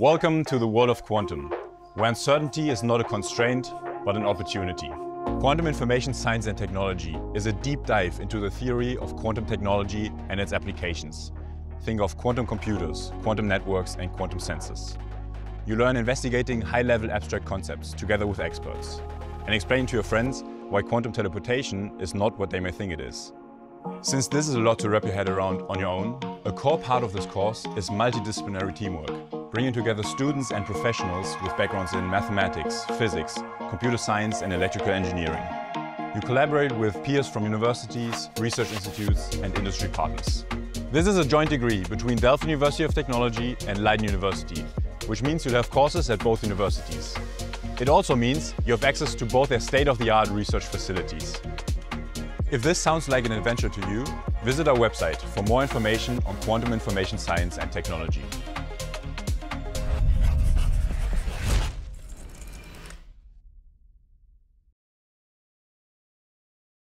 Welcome to the world of quantum, where uncertainty is not a constraint, but an opportunity. Quantum Information Science and Technology is a deep dive into the theory of quantum technology and its applications. Think of quantum computers, quantum networks, and quantum sensors. You learn investigating high-level abstract concepts together with experts, and explain to your friends why quantum teleportation is not what they may think it is. Since this is a lot to wrap your head around on your own, a core part of this course is multidisciplinary teamwork, bringing together students and professionals with backgrounds in mathematics, physics, computer science, and electrical engineering. You collaborate with peers from universities, research institutes, and industry partners. This is a joint degree between Delft University of Technology and Leiden University, which means you'll have courses at both universities. It also means you have access to both their state-of-the-art research facilities. If this sounds like an adventure to you, visit our website for more information on Quantum Information Science and Technology.